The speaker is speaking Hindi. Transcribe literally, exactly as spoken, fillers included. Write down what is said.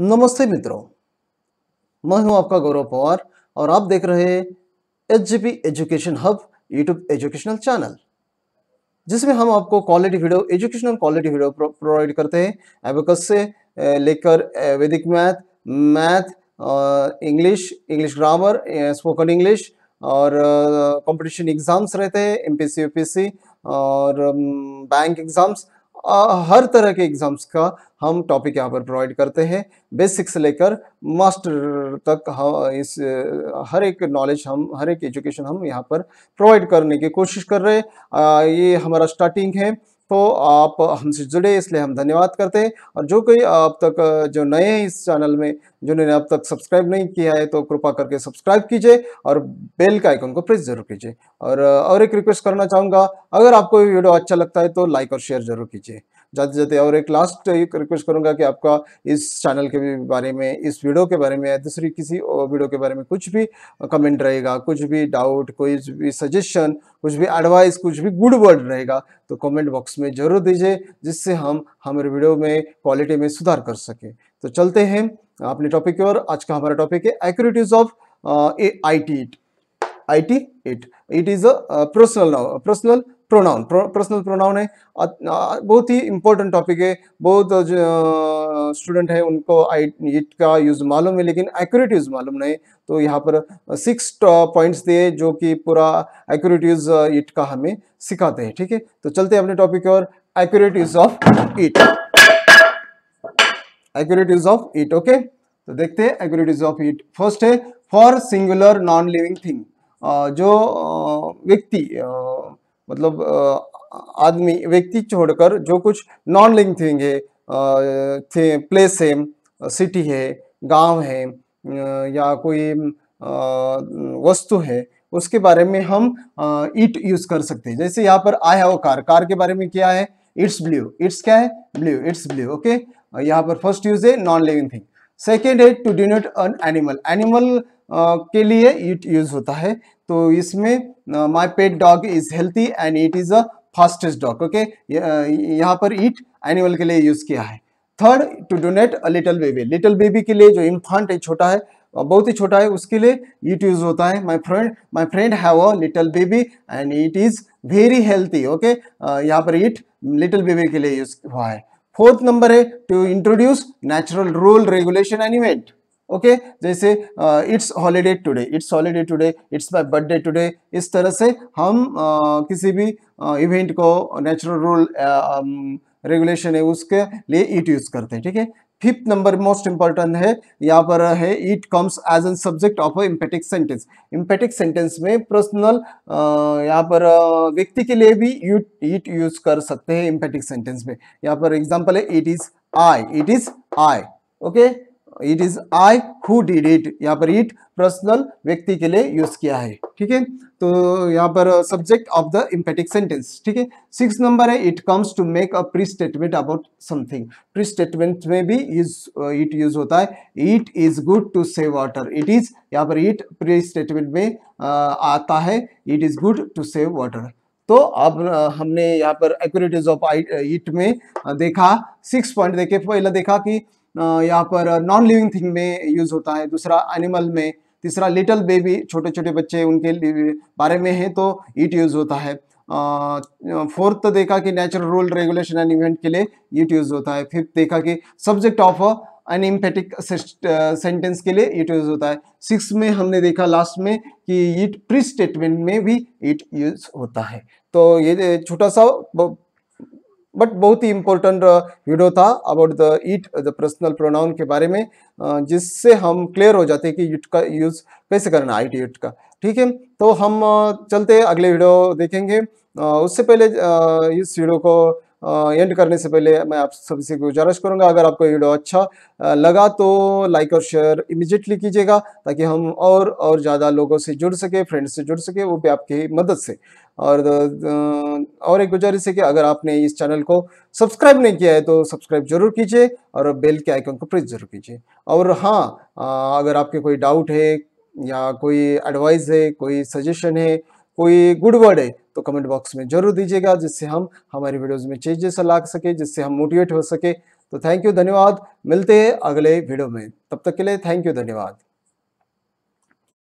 नमस्ते मित्रों, मैं हूं आपका गौरव पवार और आप देख रहे हैं H G P education hub YouTube educational channel, जिसमें हम आपको quality video, educational quality video provide करते हैं। एबेकस से लेकर वैदिक math, math, English, English grammar, spoken English और कंपटीशन एग्जाम्स रहते हैं, एमपीएससी, यूपीएससी और बैंक एग्जाम्स, हर तरह के एग्जाम्स का हम टॉपिक यहाँ पर प्रोवाइड करते हैं। बेसिक से लेकर मास्टर तक हाँ, इस हर एक नॉलेज हम, हर एक एजुकेशन हम यहाँ पर प्रोवाइड करने की कोशिश कर रहे हैं। ये हमारा स्टार्टिंग है, तो आप हमसे जुड़े इसलिए हम धन्यवाद करते हैं। और जो कोई अब तक जो नए हैं इस चैनल में, जिन्होंने अब तक सब्सक्राइब नहीं किया है, तो कृपा करके सब्सक्राइब कीजिए और बेल का आइकन को प्रेस जरूर कीजिए। और और एक रिक्वेस्ट करना चाहूँगा, अगर आपको ये वीडियो अच्छा लगता है तो लाइक और शेयर जरूर कीजिए जाते जाते। और एक लास्ट एक रिक्वेस्ट करूँगा कि आपका इस चैनल के बारे में, इस वीडियो के बारे में, दूसरी किसी वीडियो के बारे में कुछ भी कमेंट रहेगा, कुछ भी डाउट, कोई भी सजेशन, कुछ भी एडवाइस, कुछ भी गुड वर्ड रहेगा तो कमेंट बॉक्स में ज़रूर दीजिए, जिससे हम हमारे वीडियो में क्वालिटी में सुधार कर सकें। तो चलते हैं अपने टॉपिक की ओर। आज का हमारा टॉपिक है accuracies of I T it I T it. It is a personal noun, personal pronoun, personal pronoun है। बहुत ही इंपॉर्टेंट टॉपिक है, बहुत स्टूडेंट है उनको आई इट का यूज़ मालूम है लेकिन एक्यूरेट यूज़ मालूम नहीं। तो यहाँ पर सिक्स पॉइंट्स दिए जो कि पूरा एक्यूरेट यूज़ इट का हमें सिखाते हैं। ठीक है, तो चलते हैं अपने टॉपिक की ओर, accurate use of it. Accurate use of it, okay. तो देखते हैं accurate use of it. First है for singular non living thing. जो व्यक्ति, मतलब आदमी, व्यक्ति छोड़कर जो कुछ नॉन लिविंग थिंग है, थे, प्लेस है, सिटी है, गांव है या कोई वस्तु है, उसके बारे में हम इट यूज़ कर सकते हैं। जैसे यहाँ पर आई हैव कार, कार के बारे में क्या है, इट्स ब्लू। इट्स क्या है, ब्लू, इट्स ब्लू, ओके। यहाँ पर फर्स्ट यूज है नॉन लिविंग थिंग। सेकेंड है to denote an animal, animal के लिए इट यूज होता है। तो इसमें my pet dog is healthy and it is a fastest dog, okay. यहाँ पर इट एनिमल के लिए यूज किया है। Third to donate a little baby, little baby के लिए, जो इन्फेंट है, छोटा है, बहुत ही छोटा है, उसके लिए इट यूज होता है। My friend, my friend have a little baby and it is very healthy, okay. यहाँ पर इट लिटिल बेबी के लिए यूज हुआ है। फोर्थ नंबर है to introduce natural rule regulation animate, okay. जैसे it's holiday today, it's holiday today, it's my birthday today. इस तरह से हम uh, किसी भी इवेंट uh, को नेचुरल रूल रेगुलेशन है उसके लिए इट यूज़ करते हैं, ठीक है। फिफ्थ नंबर मोस्ट इंपॉर्टेंट है, यहाँ पर है it comes as an subject of emphatic sentence. Emphatic sentence में पर्सनल, यहाँ पर व्यक्ति के लिए भी इट यूज कर सकते हैं एम्पैटिक सेंटेंस में। यहाँ पर एग्जांपल है it is I, it is I, okay. It is I who did it, यहाँ पर इट पर्सनल व्यक्ति के लिए यूज किया है, ठीक है। तो यहाँ पर subject of the emphatic sentence, ठीक है। सिक्स नंबर है it comes to make a pre statement about something. Pre statement में भी इट यूज होता है। It is good to save water, it is, यहाँ पर इट प्री स्टेटमेंट में आता है। It is good to save water. तो अब हमने यहाँ पर एक्यूरेसीज ऑफ इट में देखा, सिक्स पॉइंट देखे। पहला देखा कि यहाँ पर नॉन लिविंग थिंग में यूज़ होता है, दूसरा एनिमल में, तीसरा लिटिल बेबी, छोटे छोटे बच्चे उनके बारे में है तो इट यूज़ होता है। फोर्थ देखा कि natural rule regulation and event के लिए इट यूज़ होता है। फिफ्थ देखा कि subject of an emphatic sentence के लिए इट यूज़ होता है। सिक्स में हमने देखा लास्ट में कि इट प्री स्टेटमेंट में भी इट यूज़ होता है। तो ये छोटा सा बट बहुत ही इम्पोर्टेंट वीडियो था about the it, the personal pronoun के बारे में, जिससे हम क्लियर हो जाते हैं कि इट का यूज़ कैसे करना है, आई टी इट का, ठीक है। तो हम चलते अगले वीडियो देखेंगे। उससे पहले इस वीडियो को एंड करने से पहले मैं आप सबसे गुजारिश करूंगा, अगर आपको वीडियो अच्छा लगा तो लाइक और शेयर इमीडिएटली कीजिएगा, ताकि हम और और ज़्यादा लोगों से जुड़ सके, फ्रेंड्स से जुड़ सके, वो भी आपकी मदद से। और और एक गुजारिश है कि अगर आपने इस चैनल को सब्सक्राइब नहीं किया है तो सब्सक्राइब जरूर कीजिए और बेल के आइकन को प्रेस जरूर कीजिए। और हाँ, अगर आपके कोई डाउट है या कोई एडवाइस है, कोई सजेशन है, कोई गुड वर्ड है, तो कमेंट बॉक्स में जरूर दीजिएगा, जिससे हम हमारी वीडियोस में चेंजेस ला सके, जिससे हम मोटिवेट हो सके। तो थैंक यू, धन्यवाद। मिलते हैं अगले वीडियो में, तब तक के लिए थैंक यू, धन्यवाद।